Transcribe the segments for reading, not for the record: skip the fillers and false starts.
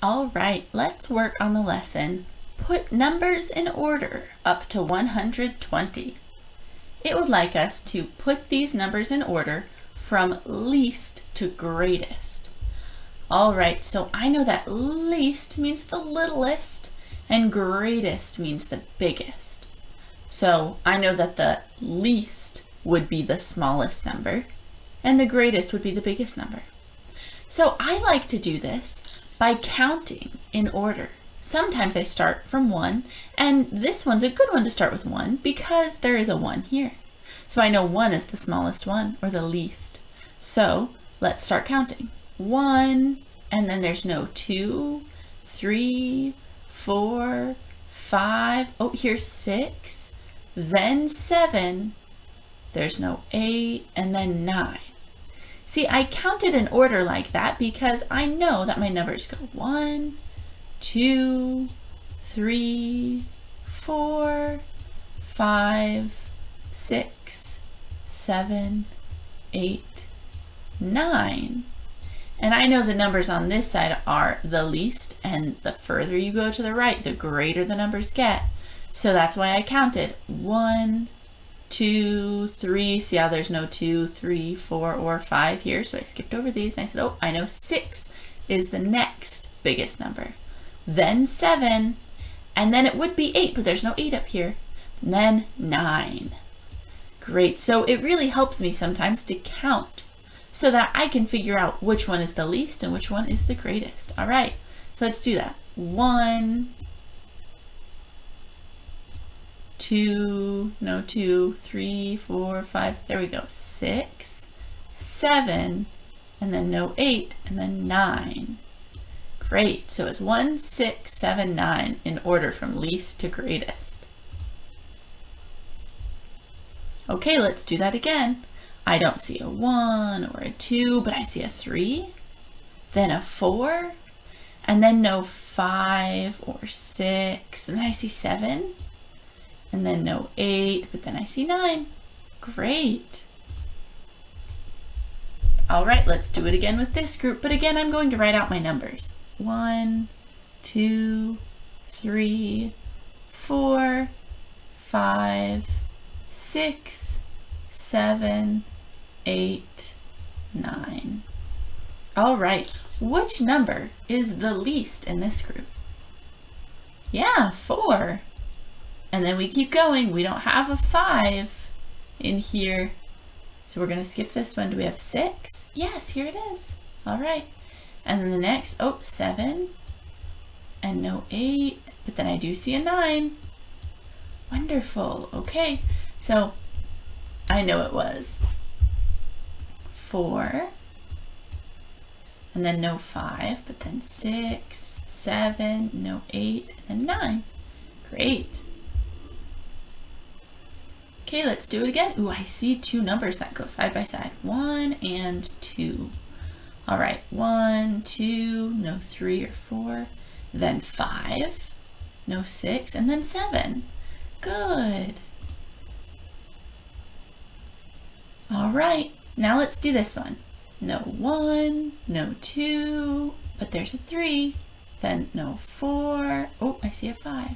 All right, let's work on the lesson. Put numbers in order up to 120. It would like us to put these numbers in order from least to greatest. All right, so I know that least means the littlest and greatest means the biggest. So I know that the least would be the smallest number and the greatest would be the biggest number. So I like to do this by counting in order. Sometimes I start from 1, and this one's a good one to start with 1 because there is a 1 here. So I know 1 is the smallest one, or the least. So let's start counting. 1, and then there's no 2, 3, 4, 5, oh, here's 6, then 7, there's no 8, and then 9. See, I counted in order like that because I know that my numbers go 1, 2, 3, 4, 5, 6, 7, 8, 9. And I know the numbers on this side are the least, and the further you go to the right, the greater the numbers get. So that's why I counted 1, 2, 3, see how there's no 2, 3, 4, or 5 here, so I skipped over these and I said, oh, I know 6 is the next biggest number, then 7, and then it would be 8, but there's no 8 up here, and then 9. Great, so it really helps me sometimes to count so that I can figure out which one is the least and which one is the greatest. All right, so let's do that. 1, 2, no 2, 3, 4, 5, there we go, 6, 7, and then no 8, and then 9. Great, so it's 1, 6, 7, 9 in order from least to greatest. Okay, let's do that again. I don't see a 1 or a 2, but I see a 3, then a 4, and then no 5 or 6, and then I see 7, and then no 8, but then I see 9. Great. All right, let's do it again with this group, but again, I'm going to write out my numbers. 1, 2, 3, 4, 5, 6, 7, 8, 9. All right, which number is the least in this group? Yeah, 4. And then we keep going. We don't have a 5 in here. So we're going to skip this one. Do we have a 6? Yes, here it is. All right. And then the next, oh, 7. And no 8. But then I do see a 9. Wonderful. Okay. So I know it was 4. And then no 5. But then 6, 7, no 8, and then 9. Great. Okay, let's do it again. Ooh, I see two numbers that go side by side. 1 and 2. All right, 1, 2, no 3 or 4, then 5, no 6, and then 7. Good. All right, now let's do this one. No 1, no 2, but there's a 3, then no 4. Oh, I see a 5.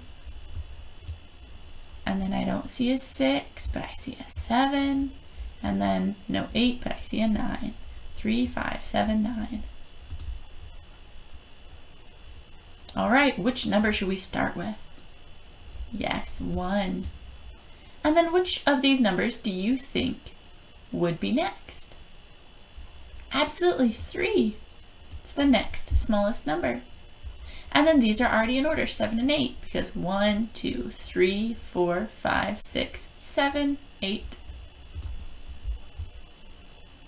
And then I don't see a 6, but I see a 7, and then no 8, but I see a 9. 3, 5, 7, 9. All right, which number should we start with? Yes, 1. And then which of these numbers do you think would be next? Absolutely 3. It's the next smallest number. And then these are already in order, 7 and 8, because 1, 2, 3, 4, 5, 6, 7, 8.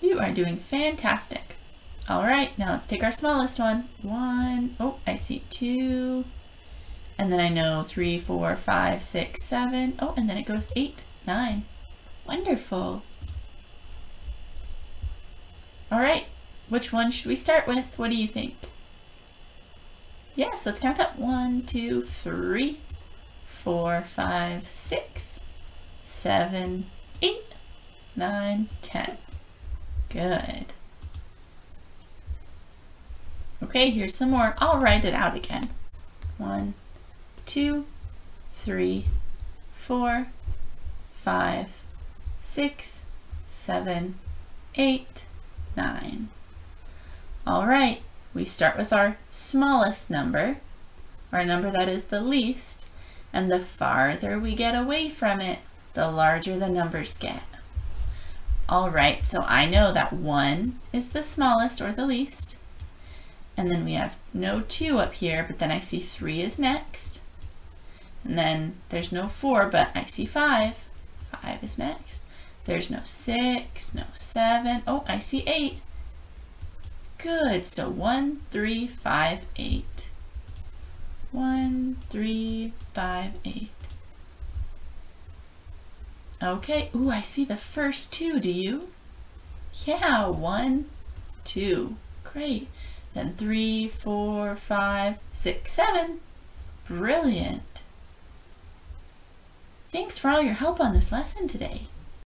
You are doing fantastic. All right, now let's take our smallest one. 1, oh, I see 2, and then I know 3, 4, 5, 6, 7, oh, and then it goes 8, 9. Wonderful. All right, which one should we start with? What do you think? Yes, let's count up. 1, 2, 3, 4, 5, 6, 7, 8, 9, 10. Good. Okay, here's some more. I'll write it out again. 1, 2, 3, 4, 5, 6, 7, 8, 9. All right, we start with our smallest number, our number that is the least, and the farther we get away from it, the larger the numbers get. All right, so I know that 1 is the smallest or the least, and then we have no 2 up here, but then I see 3 is next, and then there's no 4, but I see 5 is next. There's no 6, no 7, oh, I see 8. Good, so 1, 3, 5, 8. 1, 3, 5, 8. Okay, ooh, I see the first 2, do you? Yeah, 1, 2, great. Then 3, 4, 5, 6, 7, brilliant. Thanks for all your help on this lesson today.